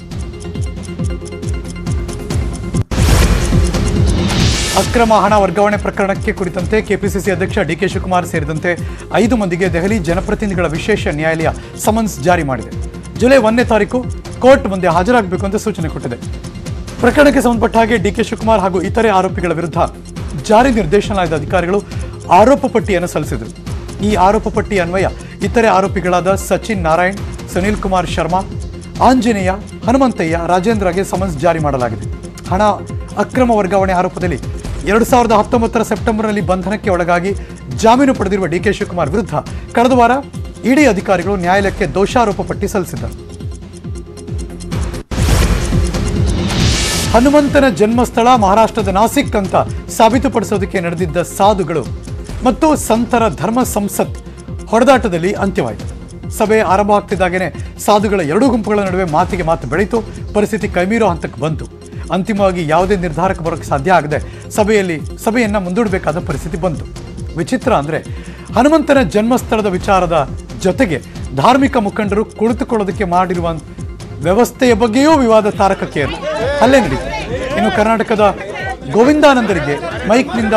ಅಕ್ರಮ ಹಣ ವರ್ಗಾವಣೆ ಪ್ರಕರಣಕ್ಕೆ ಕುರಿತಂತೆ ಕೆಪಿಸಿಸಿ ಅಧ್ಯಕ್ಷ ಡಿಕೆ ಶಿವಕುಮಾರ್ ಸೇರಿದಂತೆ ಐದು ಮಂದಿಗೆ ದೆಹಲಿ ಜನಪ್ರತಿನಿಧಿಗಳ ವಿಶೇಷ ನ್ಯಾಯಾಲಯ ಸಮನ್ಸ್ ಜಾರಿ ಮಾಡಿದೆ. ಜುಲೈ ಒಂದನೇ ತಾರೀಕು ಕೋರ್ಟ್ ಮುಂದೆ ಹಾಜರಾಗಬೇಕು ಅಂತ ಸೂಚನೆ ಕೊಟ್ಟಿದೆ. ಪ್ರಕರಣಕ್ಕೆ ಸಂಬಂಧಪಟ್ಟ ಹಾಗೆ ಡಿಕೆ ಶಿವಕುಮಾರ್ ಹಾಗೂ ಇತರೆ ಆರೋಪಿಗಳ ವಿರುದ್ಧ ಜಾರಿ ನಿರ್ದೇಶನಾಲಯದ ಅಧಿಕಾರಿಗಳು ಆರೋಪ ಪಟ್ಟಿಯನ್ನು ಸಲ್ಲಿಸಿದರು. ಈ ಆರೋಪ ಪಟ್ಟಿ ಅನ್ವಯ ಇತರೆ ಆರೋಪಿಗಳಾದ ಸಚಿನ್ ನಾರಾಯಣ್, ಸುನೀಲ್ ಕುಮಾರ್ ಶರ್ಮಾ, ಆಂಜನೇಯ, ಹನುಮಂತಯ್ಯ, ರಾಜೇಂದ್ರಗೆ ಸಮನ್ಸ್ ಜಾರಿ ಮಾಡಲಾಗಿದೆ. ಹಣ ಅಕ್ರಮ ವರ್ಗಾವಣೆ ಆರೋಪದಲ್ಲಿ ಎರಡು ಸಾವಿರದ ಹತ್ತೊಂಬತ್ತರ ಸೆಪ್ಟೆಂಬರ್ನಲ್ಲಿ ಬಂಧನಕ್ಕೆ ಒಳಗಾಗಿ ಜಾಮೀನು ಪಡೆದಿರುವ ಡಿಕೆ ಶಿವಕುಮಾರ್ ವಿರುದ್ಧ ಕಳೆದ ವಾರ ಇಡಿ ಅಧಿಕಾರಿಗಳು ನ್ಯಾಯಾಲಯಕ್ಕೆ ದೋಷಾರೋಪ ಪಟ್ಟಿ ಸಲ್ಲಿಸಿದ್ದರು. ಹನುಮಂತನ ಜನ್ಮಸ್ಥಳ ಮಹಾರಾಷ್ಟ್ರದ ನಾಸಿಕ್ ಅಂತ ಸಾಬೀತುಪಡಿಸೋದಕ್ಕೆ ನಡೆದಿದ್ದ ಸಾಧುಗಳು ಮತ್ತು ಸಂತರ ಧರ್ಮ ಸಂಸತ್ ಹೊಡೆದಾಟದಲ್ಲಿ ಅಂತ್ಯವಾಯಿತು. ಸಭೆ ಆರಂಭ ಆಗ್ತಿದ್ದಾಗೇನೆ ಸಾಧುಗಳ ಎರಡೂ ಗುಂಪುಗಳ ನಡುವೆ ಮಾತಿಗೆ ಮಾತು ಬೆಳೀತು. ಪರಿಸ್ಥಿತಿ ಕೈಮೀರೋ ಹಂತಕ್ಕೆ ಬಂತು. ಅಂತಿಮವಾಗಿ ಯಾವುದೇ ನಿರ್ಧಾರಕ್ಕೆ ಬರೋಕ್ಕೆ ಸಾಧ್ಯ ಆಗದೆ ಸಭೆಯಲ್ಲಿ ಸಭೆಯನ್ನು ಮುಂದೂಡಬೇಕಾದ ಪರಿಸ್ಥಿತಿ ಬಂತು. ವಿಚಿತ್ರ ಅಂದರೆ ಹನುಮಂತನ ಜನ್ಮಸ್ಥಳದ ವಿಚಾರದ ಜೊತೆಗೆ ಧಾರ್ಮಿಕ ಮುಖಂಡರು ಕುಳಿತುಕೊಳ್ಳೋದಕ್ಕೆ ಮಾಡಿರುವ ವ್ಯವಸ್ಥೆಯ ಬಗ್ಗೆಯೂ ವಿವಾದ ತಾರಕಕ್ಕೆ ಅಲ್ಲೇ ನಡೀತು. ಇನ್ನು ಕರ್ನಾಟಕದ ಗೋವಿಂದಾನಂದರಿಗೆ ಮೈಕ್ನಿಂದ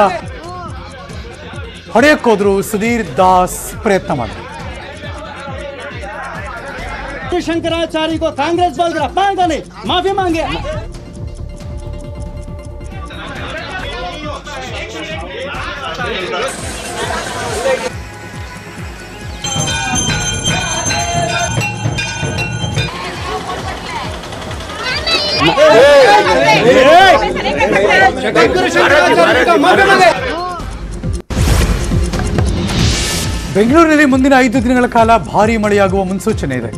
ಹೊಡೆಯಕ್ಕೋದ್ರು. ಸುಧೀರ್ ದಾಸ್ ಪ್ರಯತ್ನ ಮಾಡಿದ್ರು. ಶಂಕರಾಚಾರ್ಯಗೂ ಕಾಂಗ್ರೆಸ್ ಮಾಫಿ ಮಾಂಗೆ ಬೆಂಗಳೂರಿನಲ್ಲಿ ಮುಂದಿನ ಐದು ದಿನಗಳ ಕಾಲ ಭಾರೀ ಮಳೆಯಾಗುವ ಮುನ್ಸೂಚನೆ ಇದೆ.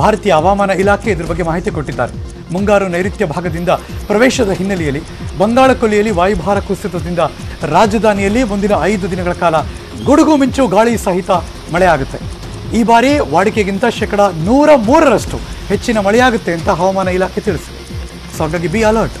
ಭಾರತೀಯ ಹವಾಮಾನ ಇಲಾಖೆ ಇದರ ಬಗ್ಗೆ ಮಾಹಿತಿ ಕೊಟ್ಟಿದ್ದಾರೆ. ಮುಂಗಾರು ನೈಋತ್ಯ ಭಾಗದಿಂದ ಪ್ರವೇಶದ ಹಿನ್ನೆಲೆಯಲ್ಲಿ ಬಂಗಾಳಕೊಲ್ಲಿಯಲ್ಲಿ ವಾಯುಭಾರ ಕುಸಿತದಿಂದ ರಾಜಧಾನಿಯಲ್ಲಿ ಮುಂದಿನ ಐದು ದಿನಗಳ ಕಾಲ ಗುಡುಗು ಮಿಂಚು ಗಾಳಿ ಸಹಿತ ಮಳೆಯಾಗುತ್ತೆ. ಈ ಬಾರಿ ವಾಡಿಕೆಗಿಂತ ಶೇಕಡ ನೂರ ಮೂರರಷ್ಟು ಹೆಚ್ಚಿನ ಮಳೆಯಾಗುತ್ತೆ ಅಂತ ಹವಾಮಾನ ಇಲಾಖೆ ತಿಳಿಸಿದೆ. ಸೊ ಹಾಗಾಗಿ ಬಿ ಅಲರ್ಟ್.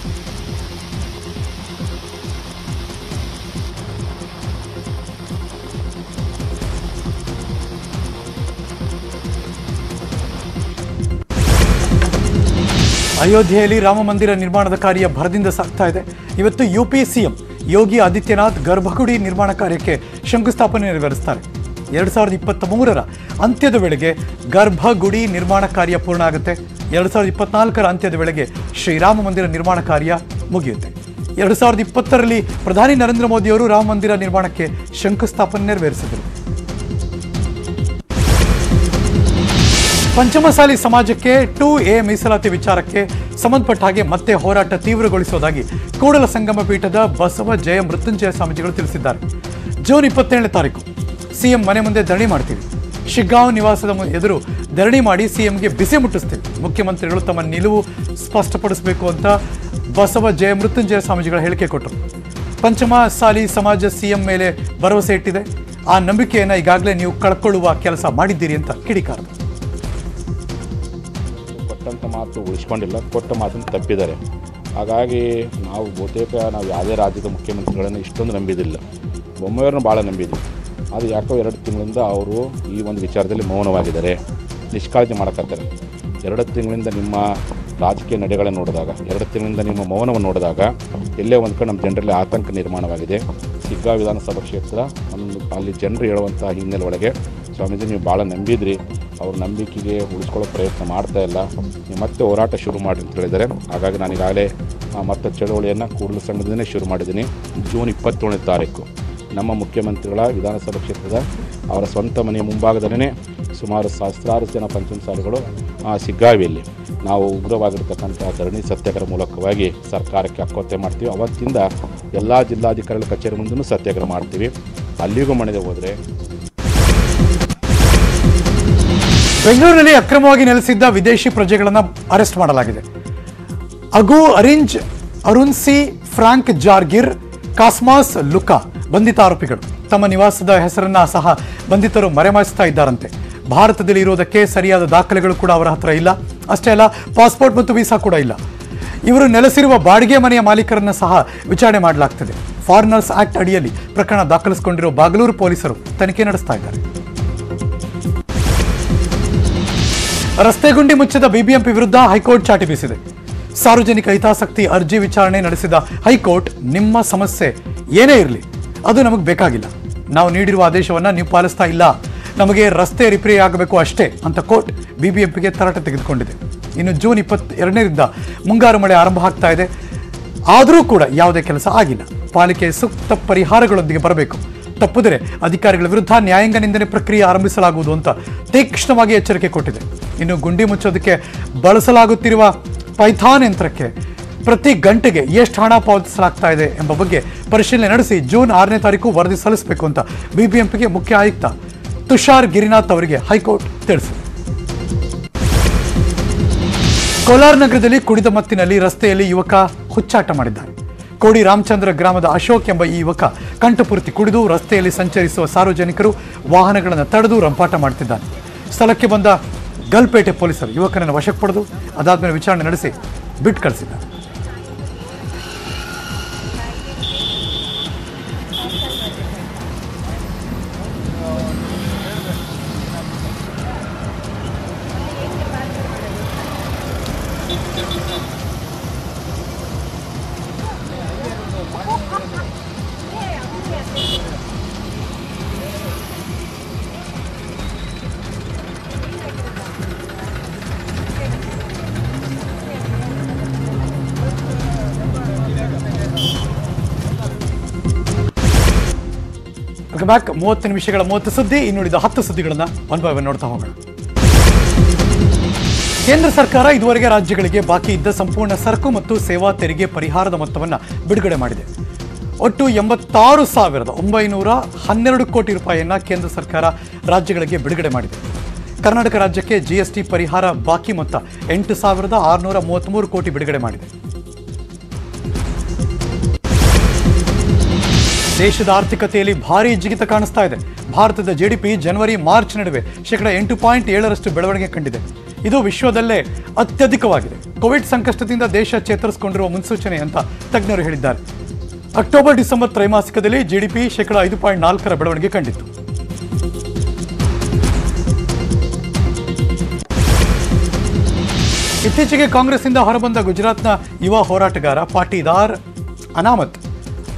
ಅಯೋಧ್ಯೆಯಲ್ಲಿ ರಾಮ ಮಂದಿರ ನಿರ್ಮಾಣದ ಕಾರ್ಯ ಭರದಿಂದ ಸಾಗ್ತಾ ಇದೆ. ಇವತ್ತು ಯುಪಿ ಸಿಎಂ ಯೋಗಿ ಆದಿತ್ಯನಾಥ್ ಗರ್ಭಗುಡಿ ನಿರ್ಮಾಣ ಕಾರ್ಯಕ್ಕೆ ಶಂಕುಸ್ಥಾಪನೆ ನೆರವೇರಿಸ್ತಾರೆ. ಎರಡು ಸಾವಿರದ ಇಪ್ಪತ್ತ್ ಮೂರರ ಅಂತ್ಯದ ವೇಳೆಗೆ ಗರ್ಭಗುಡಿ ನಿರ್ಮಾಣ ಕಾರ್ಯ ಪೂರ್ಣ ಆಗುತ್ತೆ. ಎರಡು ಸಾವಿರದ ಇಪ್ಪತ್ನಾಲ್ಕರ ಅಂತ್ಯದ ವೇಳೆಗೆ ಶ್ರೀರಾಮ ಮಂದಿರ ನಿರ್ಮಾಣ ಕಾರ್ಯ ಮುಗಿಯುತ್ತೆ. ಎರಡು ಸಾವಿರದ ಇಪ್ಪತ್ತರಲ್ಲಿ ಪ್ರಧಾನಿ ನರೇಂದ್ರ ಮೋದಿಯವರು ರಾಮ ಮಂದಿರ ನಿರ್ಮಾಣಕ್ಕೆ ಶಂಕುಸ್ಥಾಪನೆ ನೆರವೇರಿಸಿದರು. ಪಂಚಮಸಾಲಿ ಸಮಾಜಕ್ಕೆ ಟು ಎ ಮೀಸಲಾತಿ ವಿಚಾರಕ್ಕೆ ಸಂಬಂಧಪಟ್ಟ ಹಾಗೆ ಮತ್ತೆ ಹೋರಾಟ ತೀವ್ರಗೊಳಿಸುವುದಾಗಿ ಕೂಡಲ ಸಂಗಮ ಪೀಠದ ಬಸವ ಜಯ ಮೃತ್ಯುಂಜಯ ಸ್ವಾಮೀಜಿಗಳು ತಿಳಿಸಿದ್ದಾರೆ. ಜೂನ್ ಇಪ್ಪತ್ತೇಳನೇ ತಾರೀಕು ಸಿಎಂ ಮನೆ ಮುಂದೆ ಧರಣಿ ಮಾಡ್ತೀವಿ. ಶಿಗ್ಗಾಂವ್ ನಿವಾಸದ ಎದುರು ಧರಣಿ ಮಾಡಿ ಸಿಎಂಗೆ ಬಿಸಿ ಮುಟ್ಟಿಸ್ತೀವಿ. ಮುಖ್ಯಮಂತ್ರಿಗಳು ತಮ್ಮ ನಿಲುವು ಸ್ಪಷ್ಟಪಡಿಸಬೇಕು ಅಂತ ಬಸವ ಜಯ ಮೃತ್ಯುಂಜಯ ಸ್ವಾಮೀಜಿಗಳ ಹೇಳಿಕೆ ಕೊಟ್ಟರು. ಪಂಚಮಸಾಲಿ ಸಮಾಜ ಸಿಎಂ ಮೇಲೆ ಭರವಸೆ ಇಟ್ಟಿದೆ. ಆ ನಂಬಿಕೆಯನ್ನು ಈಗಾಗಲೇ ನೀವು ಕಳ್ಕೊಳ್ಳುವ ಕೆಲಸ ಮಾಡಿದ್ದೀರಿ ಅಂತ ಕಿಡಿಕಾರರು. ಕೊಟ್ಟಂಥ ಮಾತು ಉಳಿಸ್ಕೊಂಡಿಲ್ಲ, ಕೊಟ್ಟ ಮಾತನ್ನು ತಪ್ಪಿದ್ದಾರೆ. ಹಾಗಾಗಿ ನಾವು ಬಹುತೇಕ ನಾವು ಯಾವುದೇ ರಾಜ್ಯದ ಮುಖ್ಯಮಂತ್ರಿಗಳನ್ನು ಇಷ್ಟೊಂದು ನಂಬಿದ್ದಿಲ್ಲ. ಬೊಮ್ಮಾಯಿಯವ್ರನ್ನ ಭಾಳ ನಂಬಿದ್ವಿ. ಅದು ಯಾಕೋ ಎರಡು ತಿಂಗಳಿಂದ ಅವರು ಈ ಒಂದು ವಿಚಾರದಲ್ಲಿ ಮೌನವಾಗಿದ್ದಾರೆ, ನಿಷ್ಕಾಳಜಿ ಮಾಡಕತ್ತಾರೆ. ಎರಡು ತಿಂಗಳಿಂದ ನಿಮ್ಮ ರಾಜಕೀಯ ನಡೆಗಳನ್ನು ನೋಡಿದಾಗ, ಎರಡು ತಿಂಗಳಿಂದ ನಿಮ್ಮ ಮೌನವನ್ನು ನೋಡಿದಾಗ ಎಲ್ಲೇ ಒಂದು ಕಡೆ ನಮ್ಮ ಜನರಲ್ಲಿ ಆತಂಕ ನಿರ್ಮಾಣವಾಗಿದೆ. ಸಿಗ್ಗಾ ವಿಧಾನಸಭಾ ಕ್ಷೇತ್ರ ಒಂದು ಅಲ್ಲಿ ಜನರು ಹೇಳುವಂಥ ಹಿನ್ನೆಲೆ ಒಳಗೆ ಸ್ವಾಮೀಜಿ ನೀವು ಭಾಳ ನಂಬಿದ್ರಿ, ಅವ್ರ ನಂಬಿಕೆಗೆ ಉಳಿಸ್ಕೊಳ್ಳೋ ಪ್ರಯತ್ನ ಮಾಡ್ತಾ ಇಲ್ಲ, ನೀವು ಮತ್ತೆ ಹೋರಾಟ ಶುರು ಮಾಡಿ ಅಂತ ಹೇಳಿದ್ದಾರೆ. ಹಾಗಾಗಿ ನಾನೀಗಾಗಲೇ ಮತ್ತೆ ಚಳವಳಿಯನ್ನು ಕೂಡಲ ಸಂಘದಿಂದನೇ ಶುರು ಮಾಡಿದ್ದೀನಿ. ಜೂನ್ ಇಪ್ಪತ್ತೇಳನೇ ತಾರೀಕು ನಮ್ಮ ಮುಖ್ಯಮಂತ್ರಿಗಳ ವಿಧಾನಸಭಾ ಕ್ಷೇತ್ರದ ಅವರ ಸ್ವಂತ ಮನೆಯ ಮುಂಭಾಗದಲ್ಲೇ ಸುಮಾರು ಸಹಸ್ರಾರು ಜನ ಪಂಚಮಸಾಲಿಗಳು ಸಿಗ್ಗಾವಿಯಲ್ಲಿ ನಾವು ಉಗ್ರವಾಗಿರ್ತಕ್ಕಂಥ ಧರಣಿ ಸತ್ಯಾಗ್ರಹ ಮೂಲಕವಾಗಿ ಸರ್ಕಾರಕ್ಕೆ ಅಕ್ಕೊತ್ತೆ ಮಾಡ್ತೀವಿ. ಅವತ್ತಿಂದ ಎಲ್ಲ ಜಿಲ್ಲಾಧಿಕಾರಿಗಳ ಕಚೇರಿ ಮುಂದೂ ಸತ್ಯಾಗ್ರಹ ಮಾಡ್ತೀವಿ. ಅಲ್ಲಿಗೂ ಮನೆಗೆ ಹೋದರೆ ಬೆಂಗಳೂರಿನಲ್ಲಿ ಅಕ್ರಮವಾಗಿ ನೆಲೆಸಿದ್ದ ವಿದೇಶಿ ಪ್ರಜೆಗಳನ್ನು ಅರೆಸ್ಟ್ ಮಾಡಲಾಗಿದೆ. Agu Arinze, Arunsi, Frank Jargir, Cosmas Luka ಬಂಧಿತ ಆರೋಪಿಗಳು. ತಮ್ಮ ನಿವಾಸದ ಹೆಸರನ್ನ ಸಹ ಬಂಧಿತರು ಮರೆಮಾಯಿಸ್ತಾ ಇದ್ದಾರಂತೆ. ಭಾರತದಲ್ಲಿ ಇರೋದಕ್ಕೆ ಸರಿಯಾದ ದಾಖಲೆಗಳು ಕೂಡ ಅವರ ಹತ್ರ ಇಲ್ಲ. ಅಷ್ಟೇ ಅಲ್ಲ, ಪಾಸ್ಪೋರ್ಟ್ ಮತ್ತು ವೀಸಾ ಕೂಡ ಇಲ್ಲ. ಇವರು ನೆಲೆಸಿರುವ ಬಾಡಿಗೆ ಮನೆಯ ಮಾಲೀಕರನ್ನ ಸಹ ವಿಚಾರಣೆ ಮಾಡಲಾಗ್ತದೆ. ಫಾರಿನರ್ಸ್ ಆಕ್ಟ್ ಅಡಿಯಲ್ಲಿ ಪ್ರಕರಣ ದಾಖಲಿಸಿಕೊಂಡಿರೋ ಬಾಗಲೂರು ಪೊಲೀಸರು ತನಿಖೆ ನಡೆಸ್ತಾ ಇದ್ದಾರೆ. ರಸ್ತೆ ಗುಂಡಿ ಮುಚ್ಚದ ಬಿಬಿಎಂಪಿ ವಿರುದ್ಧ ಹೈಕೋರ್ಟ್ ಚಾಟಿ ಬೀಸಿದೆ. ಸಾರ್ವಜನಿಕ ಹಿತಾಸಕ್ತಿ ಅರ್ಜಿ ವಿಚಾರಣೆ ನಡೆಸಿದ ಹೈಕೋರ್ಟ್, ನಿಮ್ಮ ಸಮಸ್ಯೆ ಏನೇ ಇರಲಿ ಅದು ನಮಗೆ ಬೇಕಾಗಿಲ್ಲ, ನಾವು ನೀಡಿರುವ ಆದೇಶವನ್ನು ನೀವು ಪಾಲಿಸ್ತಾ ಇಲ್ಲ, ನಮಗೆ ರಸ್ತೆ ರಿಪೇರಿ ಆಗಬೇಕು ಅಷ್ಟೇ ಅಂತ ಕೋರ್ಟ್ ಬಿಬಿಎಂಪಿಗೆ ತರಾಟೆ ತೆಗೆದುಕೊಂಡಿದೆ. ಇನ್ನು ಜೂನ್ ಇಪ್ಪತ್ತೆರಡನೇರಿಂದ ಮುಂಗಾರು ಮಳೆ ಆರಂಭ ಆಗ್ತಾ ಇದೆ. ಆದರೂ ಕೂಡ ಯಾವುದೇ ಕೆಲಸ ಆಗಿಲ್ಲ. ಪಾಲಿಕೆ ಸೂಕ್ತ ಪರಿಹಾರಗಳೊಂದಿಗೆ ಬರಬೇಕು, ತಪ್ಪಿದರೆ ಅಧಿಕಾರಿಗಳ ವಿರುದ್ಧ ನ್ಯಾಯಾಂಗ ನಿಂದನೆ ಪ್ರಕ್ರಿಯೆ ಆರಂಭಿಸಲಾಗುವುದು ಅಂತ ತೀಕ್ಷ್ಣವಾಗಿ ಎಚ್ಚರಿಕೆ ಕೊಟ್ಟಿದೆ. ಇನ್ನು ಗುಂಡಿ ಮುಚ್ಚೋದಕ್ಕೆ ಬಳಸಲಾಗುತ್ತಿರುವ ಪೈಥಾನ್ ಯಂತ್ರಕ್ಕೆ ಪ್ರತಿ ಗಂಟೆಗೆ ಎಷ್ಟು ಹಣ ಪಾವತಿಸಲಾಗ್ತಾ ಇದೆ ಎಂಬ ಬಗ್ಗೆ ಪರಿಶೀಲನೆ ನಡೆಸಿ ಜೂನ್ ಆರನೇ ತಾರೀಕು ವರದಿ ಸಲ್ಲಿಸಬೇಕು ಅಂತ ಬಿಬಿಎಂಪಿಗೆ ಮುಖ್ಯ ಆಯುಕ್ತ ತುಷಾರ್ ಗಿರಿನಾಥ್ ಅವರಿಗೆ ಹೈಕೋರ್ಟ್ ತಿಳಿಸಿದೆ. ಕೋಲಾರ ನಗರದಲ್ಲಿ ಕುಡಿದ ಮತ್ತಿನಲ್ಲಿ ರಸ್ತೆಯಲ್ಲಿ ಯುವಕ ಹುಚ್ಚಾಟ ಮಾಡಿದ್ದಾನೆ. ಕೋಡಿ ರಾಮಚಂದ್ರ ಗ್ರಾಮದ ಅಶೋಕ್ ಎಂಬ ಈ ಯುವಕ ಕಂಠಪೂರ್ತಿ ಕುಡಿದು ರಸ್ತೆಯಲ್ಲಿ ಸಂಚರಿಸುವ ಸಾರ್ವಜನಿಕರು ವಾಹನಗಳನ್ನು ತಡೆದು ರಂಪಾಟ ಮಾಡ್ತಿದ್ದಾನೆ. ಸ್ಥಳಕ್ಕೆ ಬಂದ ಗಲ್ಪೇಟೆ ಪೊಲೀಸರು ಯುವಕನನ್ನು ವಶಕ್ಕೆ ಪಡೆದು ಅದಾದ್ಮೇಲೆ ವಿಚಾರಣೆ ನಡೆಸಿ ಬಿಟ್ಟು ಕಳಿಸಿದ್ದಾರೆ. ಬ್ಯಾಕ್ ಮೂವತ್ತು ನಿಮಿಷಗಳ ಮೂವತ್ತು ಸುದ್ದಿ. ಇನ್ನುಳಿದ ಹತ್ತು ಸುದ್ದಿಗಳನ್ನು ಒನ್ ಬೈ ಒನ್ ನೋಡ್ತಾ ಹೋಗೋಣ. ಕೇಂದ್ರ ಸರ್ಕಾರ ಇದುವರೆಗೆ ರಾಜ್ಯಗಳಿಗೆ ಬಾಕಿ ಇದ್ದ ಸಂಪೂರ್ಣ ಸರಕು ಮತ್ತು ಸೇವಾ ತೆರಿಗೆ ಪರಿಹಾರದ ಮೊತ್ತವನ್ನು ಬಿಡುಗಡೆ ಮಾಡಿದೆ. ಒಟ್ಟು ಎಂಬತ್ತಾರು ಸಾವಿರದ ಒಂಬೈನೂರ ಹನ್ನೆರಡು ಕೋಟಿ ರೂಪಾಯಿಯನ್ನು ಕೇಂದ್ರ ಸರ್ಕಾರ ರಾಜ್ಯಗಳಿಗೆ ಬಿಡುಗಡೆ ಮಾಡಿದೆ. ಕರ್ನಾಟಕ ರಾಜ್ಯಕ್ಕೆ ಜಿಎಸ್ಟಿ ಪರಿಹಾರ ಬಾಕಿ ಮೊತ್ತ ಎಂಟು ಸಾವಿರದ ಆರುನೂರ ಮೂವತ್ತ್ಮೂರು ಕೋಟಿ ಬಿಡುಗಡೆ ಮಾಡಿದೆ. ದೇಶದ ಆರ್ಥಿಕತೆಯಲ್ಲಿ ಭಾರೀ ಜಿಗಿತ ಕಾಣಿಸ್ತಾ ಇದೆ. ಭಾರತದ ಜಿಡಿಪಿ ಜನವರಿ ಮಾರ್ಚ್ ನಡುವೆ ಶೇಕಡ ಎಂಟು ಪಾಯಿಂಟ್ ಏಳರಷ್ಟು ಬೆಳವಣಿಗೆ ಕಂಡಿದೆ. ಇದು ವಿಶ್ವದಲ್ಲೇ ಅತ್ಯಧಿಕವಾಗಿದೆ. ಕೋವಿಡ್ ಸಂಕಷ್ಟದಿಂದ ದೇಶ ಚೇತರಿಸಿಕೊಂಡಿರುವ ಮುನ್ಸೂಚನೆ ಅಂತ ತಜ್ಞರು ಹೇಳಿದ್ದಾರೆ. ಅಕ್ಟೋಬರ್ ಡಿಸೆಂಬರ್ ತ್ರೈಮಾಸಿಕದಲ್ಲಿ ಜಿಡಿಪಿ ಶೇಕಡ ಐದು ಪಾಯಿಂಟ್ ನಾಲ್ಕರ ಬೆಳವಣಿಗೆ ಕಂಡಿತ್ತು. ಇತ್ತೀಚೆಗೆ ಕಾಂಗ್ರೆಸ್ನಿಂದ ಹೊರಬಂದ ಗುಜರಾತ್ನ ಯುವ ಹೋರಾಟಗಾರ ಪಾಟೀದಾರ್ ಅನಾಮತ್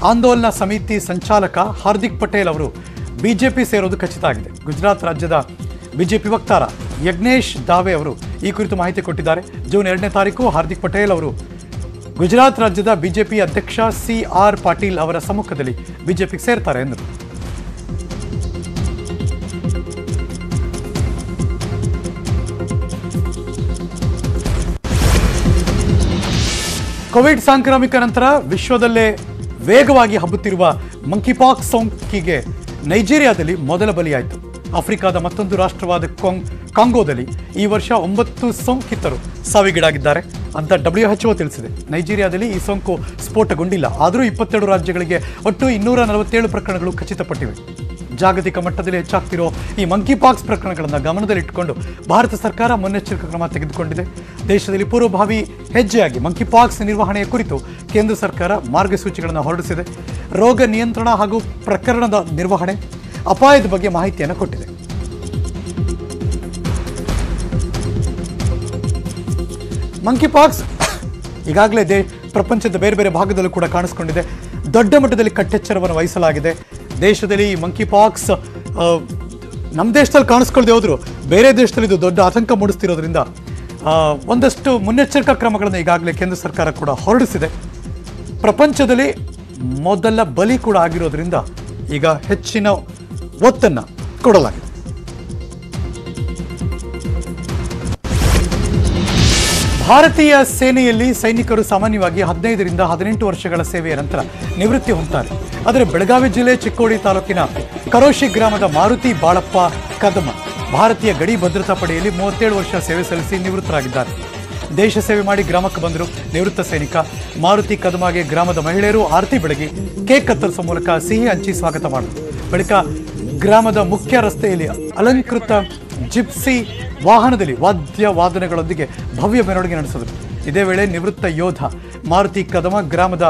ಆಂದೋಲನ ಸಮಿತಿ ಸಂಚಾಲಕ ಹಾರ್ದಿಕ್ ಪಟೇಲ್ ಅವರು ಬಿಜೆಪಿ ಸೇರೋದು ಖಚಿತ ಆಗಿದೆ. ಗುಜರಾತ್ ರಾಜ್ಯದ ಬಿಜೆಪಿ ವಕ್ತಾರ ಯಜ್ಞೇಶ್ ದಾವೆ ಅವರು ಈ ಕುರಿತು ಮಾಹಿತಿ ಕೊಟ್ಟಿದ್ದಾರೆ. ಜೂನ್ ಎರಡನೇ ತಾರೀಕು ಹಾರ್ದಿಕ್ ಪಟೇಲ್ ಅವರು ಗುಜರಾತ್ ರಾಜ್ಯದ ಬಿಜೆಪಿ ಅಧ್ಯಕ್ಷ ಸಿ ಆರ್ ಪಾಟೀಲ್ ಅವರ ಸಮ್ಮುಖದಲ್ಲಿ ಬಿಜೆಪಿಗೆ ಸೇರ್ತಾರೆ ಎಂದರು. ಕೋವಿಡ್ ಸಾಂಕ್ರಾಮಿಕ ನಂತರ ವಿಶ್ವದಲ್ಲೇ ವೇಗವಾಗಿ ಹಬ್ಬುತ್ತಿರುವ ಮಂಕಿಪಾಕ್ಸ್ ಸೋಂಕಿಗೆ ನೈಜೀರಿಯಾದಲ್ಲಿ ಮೊದಲ ಬಲಿಯಾಯಿತು. ಆಫ್ರಿಕಾದ ಮತ್ತೊಂದು ರಾಷ್ಟ್ರವಾದ ಕಾಂಗೋದಲ್ಲಿ ಈ ವರ್ಷ ಒಂಬತ್ತು ಸೋಂಕಿತರು ಸಾವಿಗೀಡಾಗಿದ್ದಾರೆ ಅಂತ ಡಬ್ಲ್ಯೂ ಎಚ್ ಓ ತಿಳಿಸಿದೆ. ನೈಜೀರಿಯಾದಲ್ಲಿ ಈ ಸೋಂಕು ಸ್ಫೋಟಗೊಂಡಿಲ್ಲ. ಆದರೂ ಇಪ್ಪತ್ತೆರಡು ರಾಜ್ಯಗಳಿಗೆ ಒಟ್ಟು ಇನ್ನೂರ ನಲವತ್ತೇಳು ಪ್ರಕರಣಗಳು ಖಚಿತಪಟ್ಟಿವೆ. ಜಾಗತಿಕ ಮಟ್ಟದಲ್ಲಿ ಹೆಚ್ಚಾಗ್ತಿರೋ ಈ ಮಂಕಿಪಾಕ್ಸ್ ಪ್ರಕರಣಗಳನ್ನು ಗಮನದಲ್ಲಿಟ್ಟುಕೊಂಡು ಭಾರತ ಸರ್ಕಾರ ಮುನ್ನೆಚ್ಚರಿಕೆ ಕ್ರಮ ತೆಗೆದುಕೊಂಡಿದೆ. ದೇಶದಲ್ಲಿ ಪೂರ್ವಭಾವಿ ಹೆಜ್ಜೆಯಾಗಿ ಮಂಕಿಪಾಕ್ಸ್ ನಿರ್ವಹಣೆಯ ಕುರಿತು ಕೇಂದ್ರ ಸರ್ಕಾರ ಮಾರ್ಗಸೂಚಿಗಳನ್ನು ಹೊರಡಿಸಿದೆ. ರೋಗ ನಿಯಂತ್ರಣ ಹಾಗೂ ಪ್ರಕರಣದ ನಿರ್ವಹಣೆ, ಅಪಾಯದ ಬಗ್ಗೆ ಮಾಹಿತಿಯನ್ನು ಕೊಟ್ಟಿದೆ. ಮಂಕಿಪಾಕ್ಸ್ ಈಗಾಗಲೇ ದೇ ಪ್ರಪಂಚದ ಬೇರೆ ಬೇರೆ ಭಾಗದಲ್ಲೂ ಕೂಡ ಕಾಣಿಸ್ಕೊಂಡಿದೆ. ದೊಡ್ಡ ಮಟ್ಟದಲ್ಲಿ ಕಟ್ಟೆಚ್ಚರವನ್ನು ವಹಿಸಲಾಗಿದೆ. ದೇಶದಲ್ಲಿ ಮಂಕಿಪಾಕ್ಸ್ ನಮ್ಮ ದೇಶದಲ್ಲಿ ಕಾಣಿಸ್ಕೊಳ್ಳದೆ ಹೋದ್ರು ಬೇರೆ ದೇಶದಲ್ಲಿ ಇದು ದೊಡ್ಡ ಆತಂಕ ಮೂಡಿಸ್ತಿರೋದ್ರಿಂದ ಒಂದಷ್ಟು ಮುನ್ನೆಚ್ಚರಿಕಾ ಕ್ರಮಗಳನ್ನು ಈಗಾಗಲೇ ಕೇಂದ್ರ ಸರ್ಕಾರ ಕೂಡ ಹೊರಡಿಸಿದೆ. ಪ್ರಪಂಚದಲ್ಲಿ ಮೊದಲ ಬಲಿ ಕೂಡ ಆಗಿರೋದ್ರಿಂದ ಈಗ ಹೆಚ್ಚಿನ ಒತ್ತನ್ನು ಕೊಡಲಾಗಿದೆ. ಭಾರತೀಯ ಸೇನೆಯಲ್ಲಿ ಸೈನಿಕರು ಸಾಮಾನ್ಯವಾಗಿ ಹದಿನೈದರಿಂದ ಹದಿನೆಂಟು ವರ್ಷಗಳ ಸೇವೆಯ ನಂತರ ನಿವೃತ್ತಿ ಹೊಂದುತ್ತಾರೆ. ಆದರೆ ಬೆಳಗಾವಿ ಜಿಲ್ಲೆ ಚಿಕ್ಕೋಡಿ ತಾಲೂಕಿನ ಕರೋಶಿ ಗ್ರಾಮದ ಮಾರುತಿ ಬಾಳಪ್ಪ ಕದಮ ಭಾರತೀಯ ಗಡಿ ಭದ್ರತಾ ಪಡೆಯಲ್ಲಿ ಮೂವತ್ತೇಳು ವರ್ಷ ಸೇವೆ ಸಲ್ಲಿಸಿ ನಿವೃತ್ತರಾಗಿದ್ದಾರೆ. ದೇಶ ಸೇವೆ ಮಾಡಿ ಗ್ರಾಮಕ್ಕೆ ಬಂದರು ನಿವೃತ್ತ ಸೈನಿಕ ಮಾರುತಿ ಕದಮಗೆ ಗ್ರಾಮದ ಮಹಿಳೆಯರು ಆರತಿ ಬೆಳಗಿ ಕೇಕ್ ಕತ್ತರಿಸುವ ಮೂಲಕ ಸಿಹಿ ಹಂಚಿ ಸ್ವಾಗತ ಮಾಡಿದರು. ಬಳಿಕ ಗ್ರಾಮದ ಮುಖ್ಯ ರಸ್ತೆಯಲ್ಲಿ ಅಲಂಕೃತ ಜಿಪ್ಸಿ ವಾಹನದಲ್ಲಿ ವಾದ್ಯ ವಾದನೆಗಳೊಂದಿಗೆ ಭವ್ಯ ಮೆರವಣಿಗೆ ನಡೆಸಿದರು. ಇದೇ ವೇಳೆ ನಿವೃತ್ತ ಯೋಧ ಮಾರುತಿ ಕದಮ ಗ್ರಾಮದ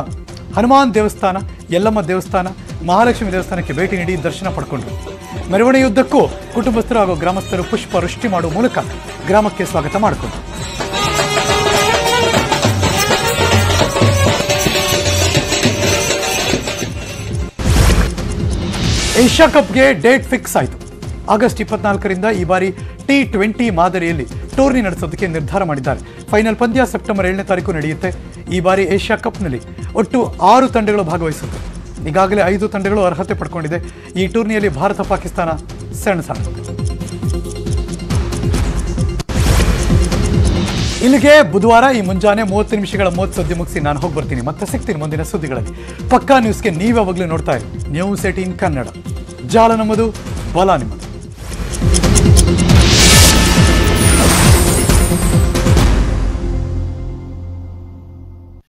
ಹನುಮಾನ್ ದೇವಸ್ಥಾನ, ಯಲ್ಲಮ್ಮ ದೇವಸ್ಥಾನ, ಮಹಾಲಕ್ಷ್ಮಿ ದೇವಸ್ಥಾನಕ್ಕೆ ಭೇಟಿ ನೀಡಿ ದರ್ಶನ ಪಡ್ಕೊಂಡರು. ಮೆರವಣಿಗೆಯುದ್ದಕ್ಕೂ ಕುಟುಂಬಸ್ಥರು ಹಾಗೂ ಗ್ರಾಮಸ್ಥರು ಪುಷ್ಪ ವೃಷ್ಟಿ ಮಾಡುವ ಮೂಲಕ ಗ್ರಾಮಕ್ಕೆ ಸ್ವಾಗತ ಮಾಡಿಕೊಂಡರು. ಏಷ್ಯಾ ಕಪ್ಗೆ ಡೇಟ್ ಫಿಕ್ಸ್ ಆಯಿತು. ಆಗಸ್ಟ್ ಇಪ್ಪತ್ನಾಲ್ಕರಿಂದ ಈ ಬಾರಿ ಟಿ ಟ್ವೆಂಟಿ ಮಾದರಿಯಲ್ಲಿ ಟೂರ್ನಿ ನಡೆಸೋದಕ್ಕೆ ನಿರ್ಧಾರ ಮಾಡಿದ್ದಾರೆ. ಫೈನಲ್ ಪಂದ್ಯ ಸೆಪ್ಟೆಂಬರ್ ಏಳನೇ ತಾರೀಕು ನಡೆಯುತ್ತೆ. ಈ ಬಾರಿ ಏಷ್ಯಾ ಕಪ್ನಲ್ಲಿ ಒಟ್ಟು ಆರು ತಂಡಗಳು ಭಾಗವಹಿಸುತ್ತೆ. ಈಗಾಗಲೇ ಐದು ತಂಡಗಳು ಅರ್ಹತೆ ಪಡ್ಕೊಂಡಿದೆ. ಈ ಟೂರ್ನಿಯಲ್ಲಿ ಭಾರತ ಪಾಕಿಸ್ತಾನ ಸೆಣಸಾಟ. ಇಲ್ಲಿಗೆ ಬುಧವಾರ ಈ ಮುಂಜಾನೆ ಮೂವತ್ತು ನಿಮಿಷಗಳ ಮೂವತ್ತು ಸದ್ಯ ಮುಗಿಸಿ ನಾನು ಹೋಗಿ ಬರ್ತೀನಿ. ಮತ್ತೆ ಸಿಗ್ತೀನಿ ಮುಂದಿನ ಸುದ್ದಿಗಳಲ್ಲಿ. ಪಕ್ಕಾ ನ್ಯೂಸ್ಗೆ ನೀವಾಗಲೇ ನೋಡ್ತಾ ಇರಿ ನ್ಯೂಸ್ ಏಟೀನ್ ಕನ್ನಡ. ಜಾಲ ನಮ್ಮದು, ಬಲ ನಿಮ್ಮದು.